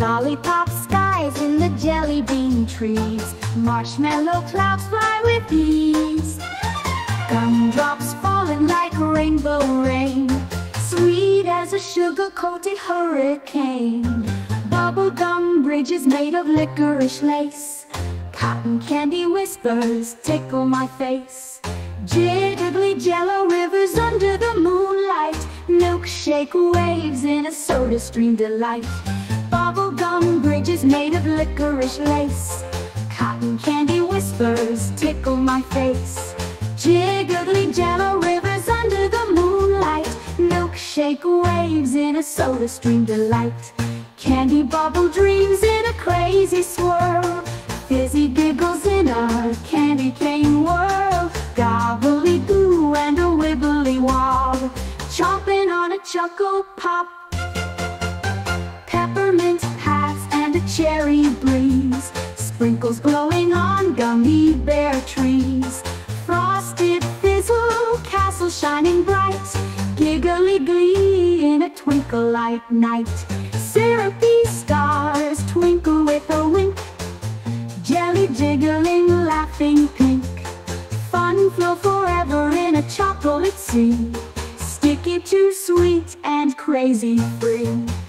Lollipop skies in the jelly bean trees, marshmallow clouds fly with ease. Gumdrops falling like rainbow rain, sweet as a sugar-coated hurricane. Bubblegum bridges made of licorice lace, cotton candy whispers tickle my face. Jiggly jello rivers under the moonlight, milkshake waves in a soda stream delight. Bubblegum bridges made of licorice lace, cotton candy whispers tickle my face. Jiggly jello rivers under the moonlight, milkshake waves in a soda stream delight. Candy bubble dreams in a crazy swirl, fizzy giggles in a candy cane whirl. Gobbly-goo and a wibbly-wob, chomping on a Choco Pop. Peppermint hats and a cherry breeze, sprinkles glowing on gummy bear trees. Frosted fizzle, castle shining bright, giggly glee in a twinkle like night. Syrupy stars twinkle with a wink, jelly jiggling, laughing pink. Fun flow forever in a chocolate sea, sticky to sweet and crazy free.